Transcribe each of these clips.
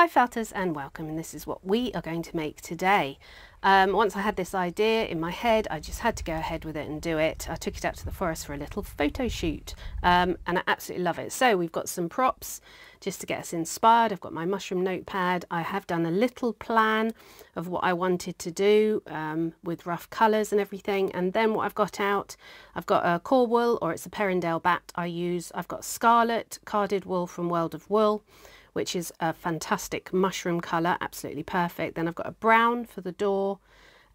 Hi felters and welcome, and this is what we are going to make today. Once I had this idea in my head, I just had to go ahead with it and do it. I took it out to the forest for a little photo shoot and I absolutely love it. So we've got some props just to get us inspired. I've got my mushroom notepad. I have done a little plan of what I wanted to do with rough colours and everything. And then what I've got out, I've got a core wool, or it's a Perindale bat I use. I've got scarlet carded wool from World of Wool, which is a fantastic mushroom colour, absolutely perfect. Then I've got a brown for the door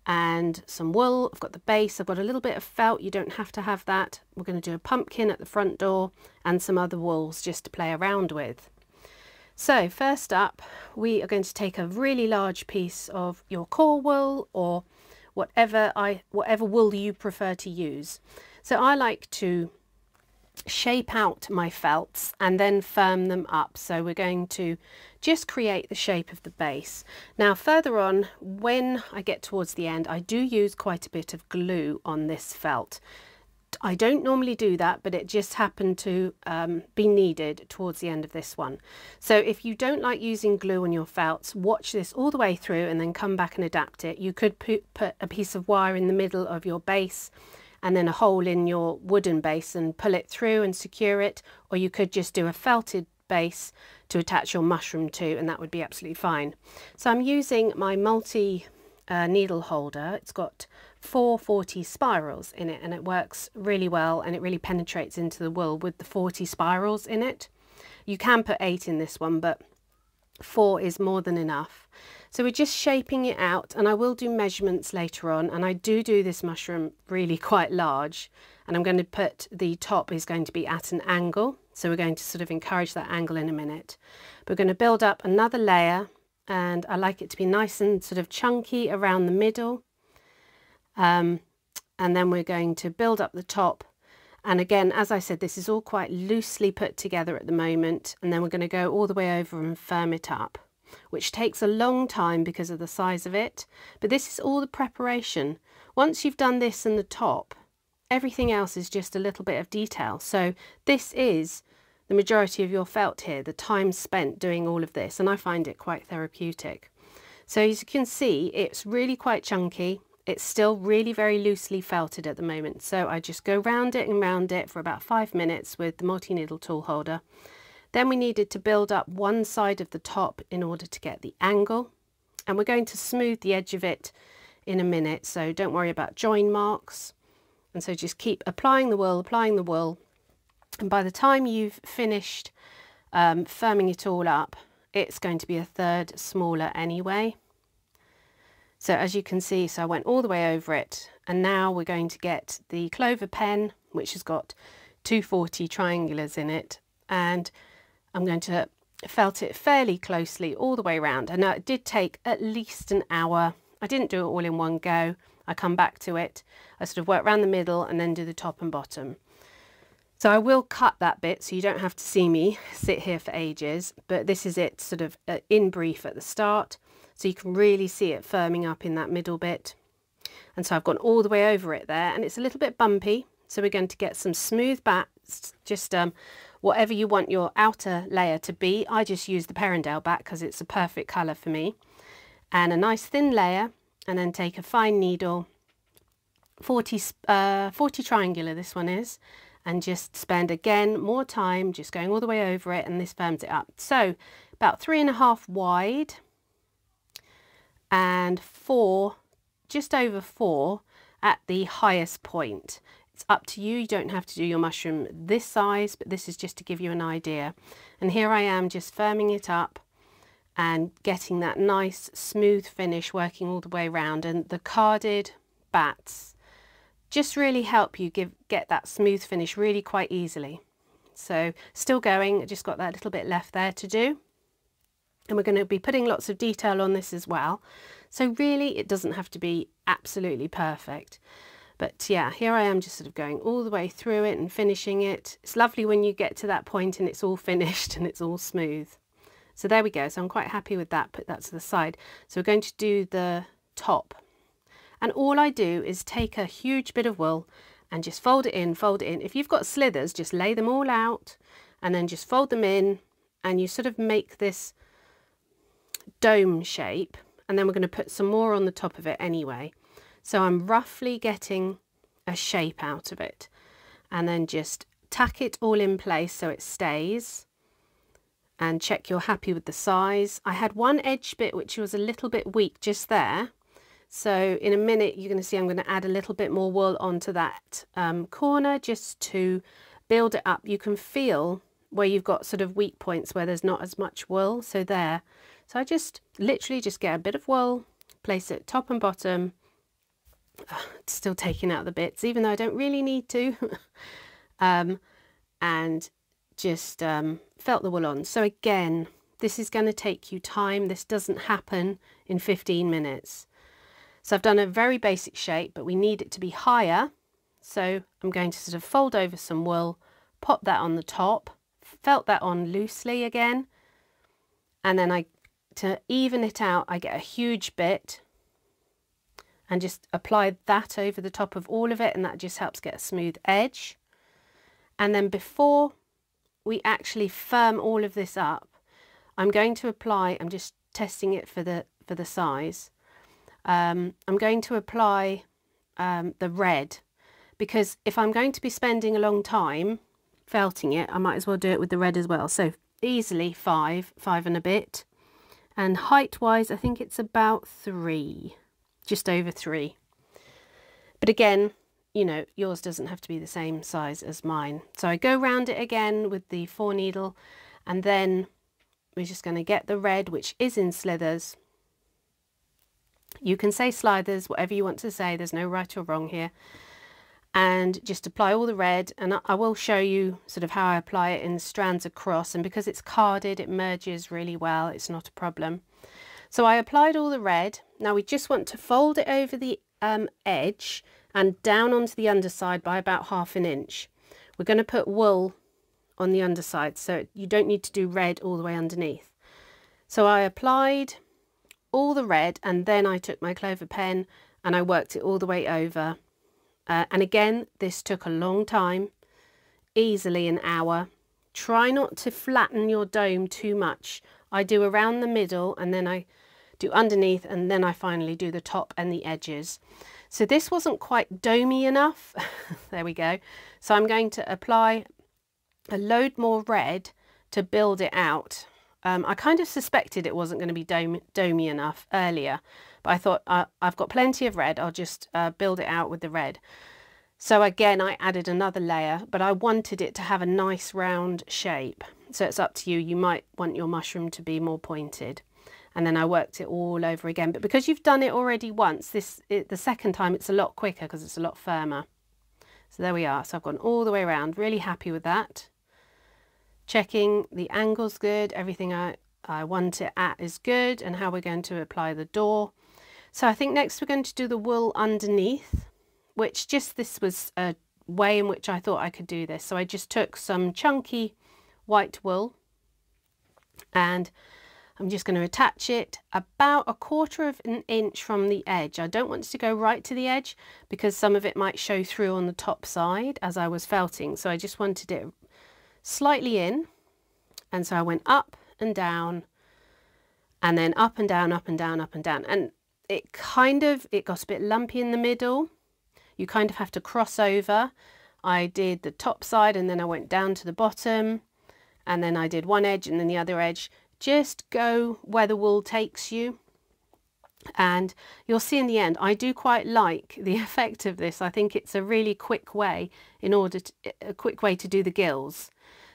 and some wool. I've got the base, I've got a little bit of felt, you don't have to have that. We're going to do a pumpkin at the front door and some other wools just to play around with. So first up, we are going to take a really large piece of your core wool or whatever wool you prefer to use. So I like to shape out my felts and then firm them up, so we're going to just create the shape of the base. Now further on, when I get towards the end, I do use quite a bit of glue on this felt. I don't normally do that, but it just happened to be needed towards the end of this one. So if you don't like using glue on your felts, watch this all the way through and then come back and adapt it. You could put a piece of wire in the middle of your base and then a hole in your wooden base and pull it through and secure it, or you could just do a felted base to attach your mushroom to, and that would be absolutely fine. So I'm using my multi needle holder. It's got 440 spirals in it, and it works really well, and it really penetrates into the wool with the 40 spirals in it. You can put 8 in this one, but 4 is more than enough. So we're just shaping it out, and I will do measurements later on, and I do this mushroom really quite large, and I'm going to put the top is going to be at an angle, so we're going to sort of encourage that angle in a minute. We're going to build up another layer, and I like it to be nice and sort of chunky around the middle, and then we're going to build up the top. And again, as I said, this is all quite loosely put together at the moment, and then we're going to go all the way over and firm it up, which takes a long time because of the size of it. But this is all the preparation. Once you've done this and the top, everything else is just a little bit of detail. So this is the majority of your felt here, the time spent doing all of this, and I find it quite therapeutic. So as you can see, it's really quite chunky. It's still really very loosely felted at the moment. So I just go round it and round it for about 5 minutes with the multi-needle tool holder. Then we needed to build up one side of the top in order to get the angle. And we're going to smooth the edge of it in a minute, so don't worry about join marks. And so just keep applying the wool. And by the time you've finished firming it all up, it's going to be a third smaller anyway. So as you can see, so I went all the way over it. And now we're going to get the Clover pen, which has got 240 triangulars in it. And I'm going to felt it fairly closely all the way around. And now it did take at least an hour. I didn't do it all in one go. I come back to it. I sort of work around the middle and then do the top and bottom. So I will cut that bit so you don't have to see me sit here for ages. But this is it sort of in brief at the start. So you can really see it firming up in that middle bit. And so I've gone all the way over it there, and it's a little bit bumpy. So we're going to get some smooth bats, just whatever you want your outer layer to be. I just use the Perindale bat because it's a perfect colour for me. And a nice thin layer, and then take a fine needle, 40 triangular this one is, and just spend again more time just going all the way over it, and this firms it up. So about 3.5 wide. And 4, just over 4 at the highest point. It's up to you. You don't have to do your mushroom this size, but this is just to give you an idea. And here I am just firming it up and getting that nice smooth finish, working all the way around. And the carded bats just really help you get that smooth finish really quite easily. So still going, just got that little bit left there to do. And we're going to be putting lots of detail on this as well. So really, it doesn't have to be absolutely perfect. But yeah, here I am just sort of going all the way through it and finishing it. It's lovely when you get to that point and it's all finished and it's all smooth. So there we go. So I'm quite happy with that. Put that to the side. So we're going to do the top. And all I do is take a huge bit of wool and just fold it in, fold it in. If you've got slithers, just lay them all out and then just fold them in, and you sort of make this dome shape, and then we're going to put some more on the top of it anyway. So I'm roughly getting a shape out of it, and then just tack it all in place so it stays, and check you're happy with the size. I had one edge bit which was a little bit weak just there, so in a minute you're going to see I'm going to add a little bit more wool onto that corner just to build it up. You can feel where you've got sort of weak points where there's not as much wool, so there. So I just literally just get a bit of wool, place it top and bottom. Oh, it's still taking out the bits even though I don't really need to. And just felt the wool on. So again, this is going to take you time. This doesn't happen in 15 minutes. So I've done a very basic shape, but we need it to be higher. So I'm going to sort of fold over some wool, pop that on the top, felt that on loosely again, and then to even it out, I get a huge bit and just apply that over the top of all of it, and that just helps get a smooth edge. And then before we actually firm all of this up, I'm going to apply, I'm just testing it for the size. I'm going to apply the red, because if I'm going to be spending a long time felting it, I might as well do it with the red as well. So easily five and a bit, and height wise I think it's about 3, just over 3. But again, you know, yours doesn't have to be the same size as mine. So I go round it again with the 4 needle, and then we're just going to get the red, which is in slithers. You can say slithers, whatever you want to say, there's no right or wrong here. And just apply all the red, and I will show you sort of how I apply it in strands across, and because it's carded it merges really well, it's not a problem. So I applied all the red. Now we just want to fold it over the edge and down onto the underside by about 1/2 inch. We're going to put wool on the underside, so you don't need to do red all the way underneath. So I applied all the red, and then I took my Clover pen and I worked it all the way over. And again, this took a long time, easily an hour. Try not to flatten your dome too much. I do around the middle, and then I do underneath, and then I finally do the top and the edges. So this wasn't quite domey enough. There we go. So I'm going to apply a load more red to build it out. I kind of suspected it wasn't going to be domey enough earlier, but I thought I've got plenty of red, I'll just build it out with the red. So again, I added another layer, but I wanted it to have a nice round shape. So it's up to you. You might want your mushroom to be more pointed. And then I worked it all over again. But because you've done it already once, the second time it's a lot quicker because it's a lot firmer. So there we are. So I've gone all the way around. Really happy with that. Checking the angle's good. Everything I want it at is good. And how we're going to apply the door. So I think next we're going to do the wool underneath, which just this was a way in which I thought I could do this. So I just took some chunky white wool, and I'm just going to attach it about 1/4 inch from the edge. I don't want it to go right to the edge because some of it might show through on the top side as I was felting. So I just wanted it slightly in, and so I went up and down, and then up and down, up and down, up and down. And it got a bit lumpy in the middle. You kind of have to cross over. I did the top side, and then I went down to the bottom, and then I did one edge and then the other edge. Just go where the wool takes you, and you'll see in the end I do quite like the effect of this. I think it's a really quick way to do the gills.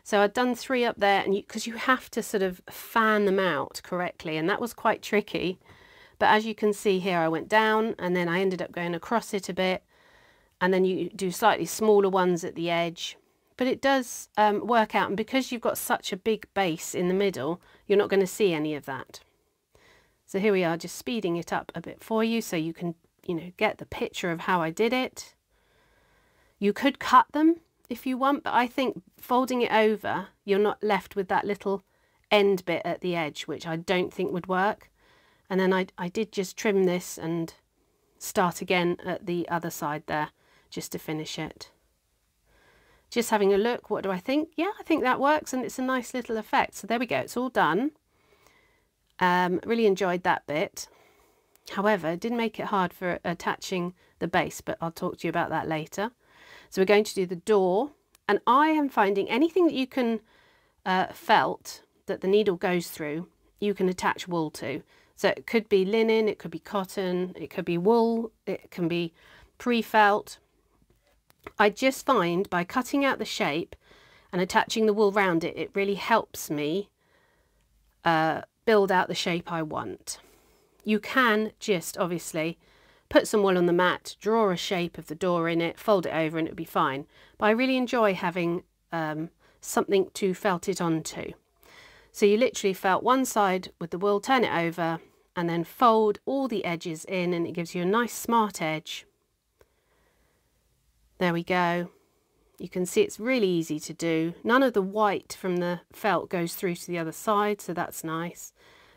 So I've done 3 up there, and because you have to sort of fan them out correctly, and that was quite tricky. But as you can see here, I went down, and then I ended up going across it a bit, and then you do slightly smaller ones at the edge. But it does work out, and because you've got such a big base in the middle, you're not going to see any of that. So here we are, just speeding it up a bit for you so you can, you know, get the picture of how I did it. You could cut them if you want, but I think folding it over, you're not left with that little end bit at the edge, which I don't think would work. And then I did just trim this and start again at the other side there just to finish it. Just having a look, what do I think? Yeah, I think that works, and it's a nice little effect. So there we go, it's all done. Really enjoyed that bit. However, it did make it hard for attaching the base, but I'll talk to you about that later. So we're going to do the door, and I am finding anything that you can felt that the needle goes through, you can attach wool to. So it could be linen, it could be cotton, it could be wool, it can be pre-felt. I just find by cutting out the shape and attaching the wool round it, it really helps me build out the shape I want. You can just obviously put some wool on the mat, draw a shape of the door in it, fold it over and it'll be fine. But I really enjoy having something to felt it onto. So you literally felt one side with the wool, turn it over and then fold all the edges in, and it gives you a nice smart edge. There we go. You can see it's really easy to do. None of the white from the felt goes through to the other side, so that's nice.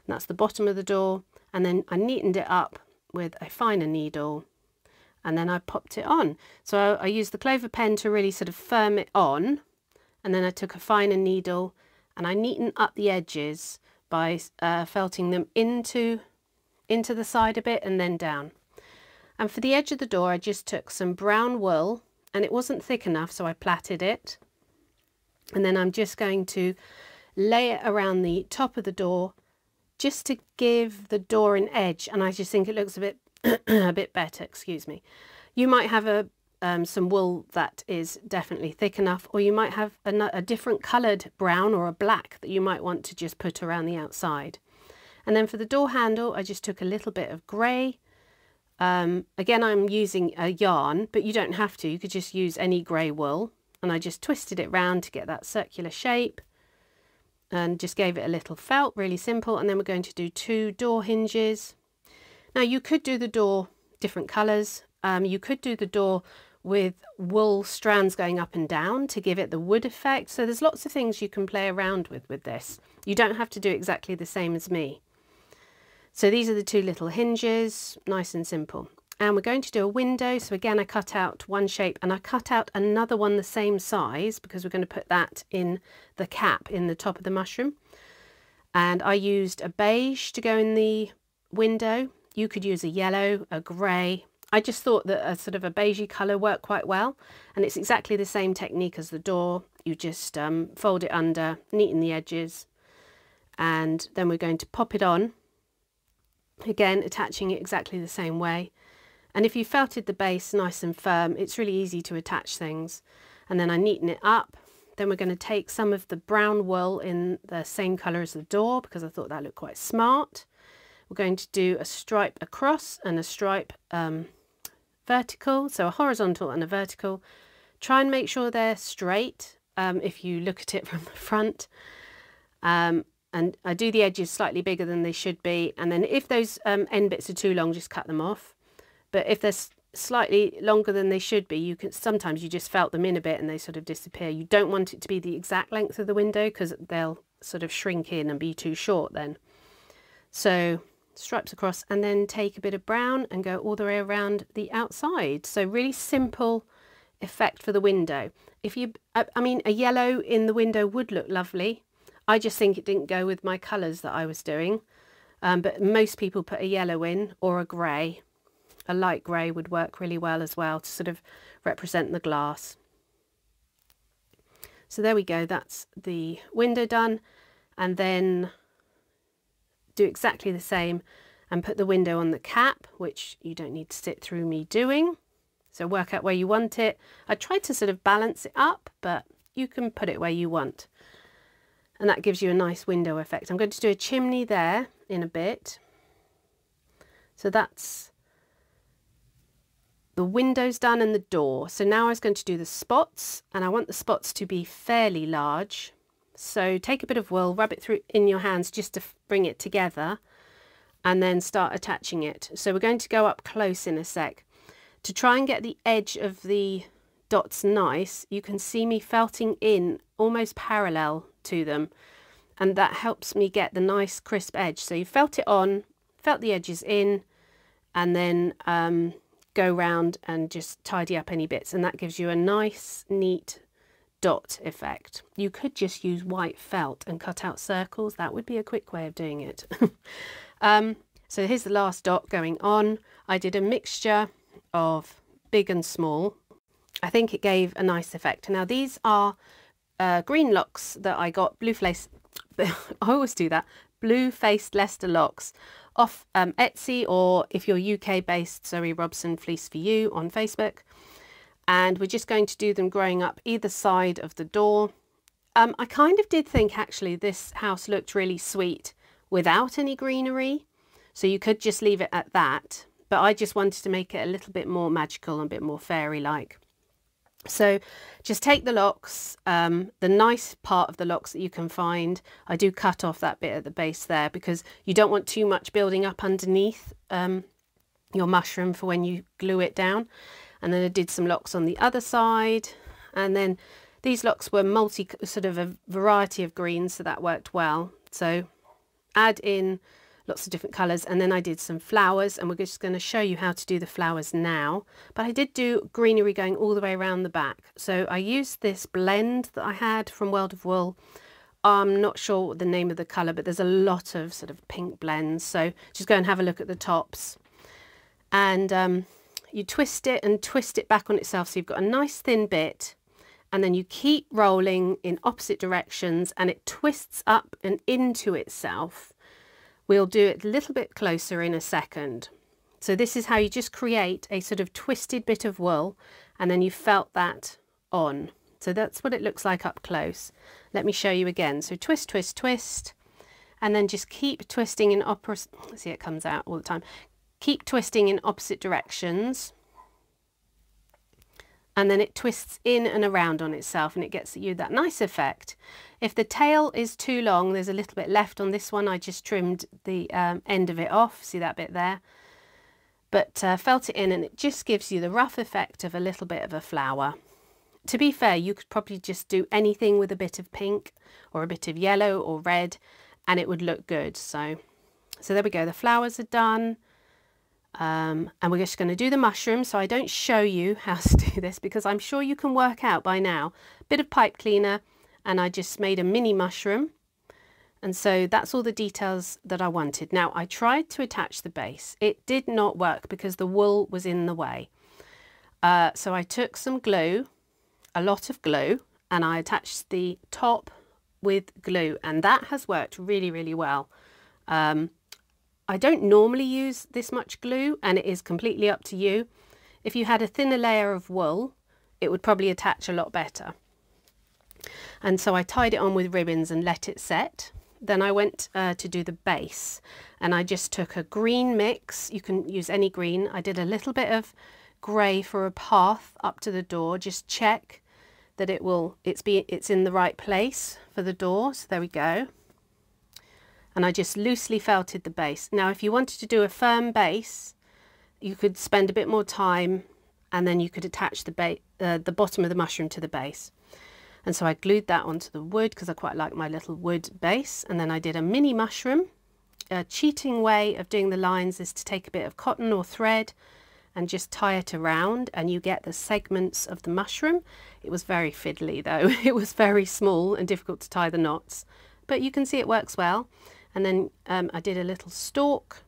And that's the bottom of the door. And then I neatened it up with a finer needle and then I popped it on. So I used the Clover pen to really sort of firm it on, and then I took a finer needle and I neatened up the edges by felting them into the side a bit and then down. And for the edge of the door I just took some brown wool, and it wasn't thick enough so I plaited it, and then I'm just going to lay it around the top of the door just to give the door an edge, and I just think it looks a bit better, excuse me. You might have a some wool that is definitely thick enough, or you might have a different coloured brown or a black that you might want to just put around the outside. And then for the door handle I just took a little bit of grey. Again, I'm using a yarn, but you don't have to, you could just use any grey wool, and I just twisted it round to get that circular shape and just gave it a little felt, really simple. And then we're going to do two door hinges. Now you could do the door different colours, you could do the door with wool strands going up and down to give it the wood effect. So there's lots of things you can play around with this. You don't have to do exactly the same as me. So these are the two little hinges, nice and simple. And we're going to do a window. So again, I cut out one shape and I cut out another one the same size because we're going to put that in the cap in the top of the mushroom. And I used a beige to go in the window. You could use a yellow, a grey. I just thought that a sort of a beigey colour worked quite well, and it's exactly the same technique as the door. You just fold it under, neaten the edges, and then we're going to pop it on, again attaching it exactly the same way. And if you felted the base nice and firm, it's really easy to attach things. And then I neaten it up. Then we're going to take some of the brown wool in the same colour as the door because I thought that looked quite smart. We're going to do a stripe across and a stripe vertical, so a horizontal and a vertical. Try and make sure they're straight if you look at it from the front. And I do the edges slightly bigger than they should be, and then if those end bits are too long, just cut them off. But if they're slightly longer than they should be, you can sometimes you just felt them in a bit and they sort of disappear. You don't want it to be the exact length of the window because they'll sort of shrink in and be too short then. So stripes across, and then take a bit of brown and go all the way around the outside. So really simple effect for the window. If you, I mean, a yellow in the window would look lovely. I just think it didn't go with my colours that I was doing, but most people put a yellow in, or a grey. A light grey would work really well as well to sort of represent the glass. So there we go, that's the window done. And then do exactly the same and put the window on the cap, which you don't need to sit through me doing. So work out where you want it. I tried to sort of balance it up, but you can put it where you want. And that gives you a nice window effect. I'm going to do a chimney there in a bit. So that's the windows done and the door. So now I was going to do the spots, and I want the spots to be fairly large. So take a bit of wool, rub it through in your hands just to bring it together, and then start attaching it. So we're going to go up close in a sec. To try and get the edge of the dots nice, you can see me felting in almost parallel to them, and that helps me get the nice crisp edge. So you felt it on, felt the edges in, and then go round and just tidy up any bits, and that gives you a nice neat dot effect. You could just use white felt and cut out circles. That would be a quick way of doing it. So here's the last dot going on. I did a mixture of big and small. I think it gave a nice effect. Now these are green locks that I got, blue faced Leicester locks off Etsy, or if you're UK based, Zoe Robson Fleece for You on Facebook. And we're just going to do them growing up either side of the door. I kind of did think actually this house looked really sweet without any greenery, so you could just leave it at that, but I just wanted to make it a little bit more magical and a bit more fairy-like. So just take the locks, the nice part of the locks that you can find. I do cut off that bit at the base there because you don't want too much building up underneath your mushroom for when you glue it down. And then I did some locks on the other side, and then these locks were sort of a variety of greens, so that worked well. So add in lots of different colours, and then I did some flowers, and we're just going to show you how to do the flowers now. But I did do greenery going all the way around the back. So I used this blend that I had from World of Wool. I'm not sure what the name of the colour, but there's a lot of sort of pink blends. So just go and have a look at the tops. And you twist it back on itself, so you've got a nice thin bit, and then you keep rolling in opposite directions and it twists up and into itself. We'll do it a little bit closer in a second. So this is how you just create a sort of twisted bit of wool, and then you felt that on. So that's what it looks like up close. Let me show you again. So twist, twist, twist, and then just keep twisting in opposite. See, it comes out all the time. Keep twisting in opposite directions, and then it twists in and around on itself, and it gets you that nice effect. If the tail is too long, there's a little bit left on this one. I just trimmed the end of it off, see that bit there, but felt it in, and it just gives you the rough effect of a little bit of a flower. To be fair, you could probably just do anything with a bit of pink or a bit of yellow or red and it would look good. So there we go, the flowers are done. And we're just going to do the mushroom, so I don't show you how to do this because I'm sure you can work out by now. Bit of pipe cleaner, and I just made a mini mushroom, and so that's all the details that I wanted. Now I tried to attach the base. It did not work because the wool was in the way, so I took some glue, a lot of glue, and I attached the top with glue, and that has worked really, really well. I don't normally use this much glue, and it is completely up to you. If you had a thinner layer of wool, it would probably attach a lot better. And so I tied it on with ribbons and let it set. Then I went to do the base, and I just took a green mix. You can use any green. I did a little bit of grey for a path up to the door. Just check that it's in the right place for the door. So there we go. And I just loosely felted the base. Now if you wanted to do a firm base, you could spend a bit more time, and then you could attach the bottom of the mushroom to the base. And so I glued that onto the wood because I quite like my little wood base, and then I did a mini mushroom. A cheating way of doing the lines is to take a bit of cotton or thread and just tie it around, and you get the segments of the mushroom. It was very fiddly though. It was very small and difficult to tie the knots, but you can see it works well. And then I did a little stalk,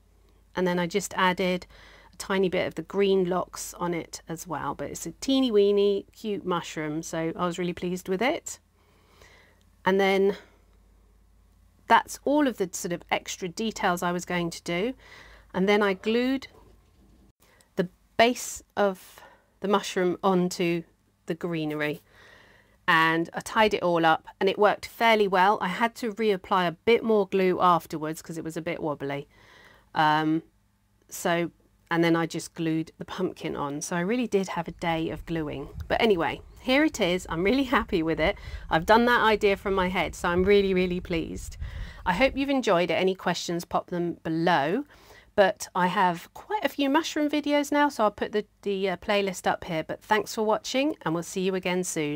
and then I just added a tiny bit of the green locks on it as well. But it's a teeny weeny cute mushroom, so I was really pleased with it. And then that's all of the sort of extra details I was going to do. And then I glued the base of the mushroom onto the greenery, and I tied it all up, and it worked fairly well. I had to reapply a bit more glue afterwards because it was a bit wobbly. And then I just glued the pumpkin on. So I really did have a day of gluing. But anyway, here it is. I'm really happy with it. I've done that idea from my head, so I'm really, really pleased. I hope you've enjoyed it. Any questions, pop them below. But I have quite a few mushroom videos now, so I'll put the playlist up here. But thanks for watching, and we'll see you again soon.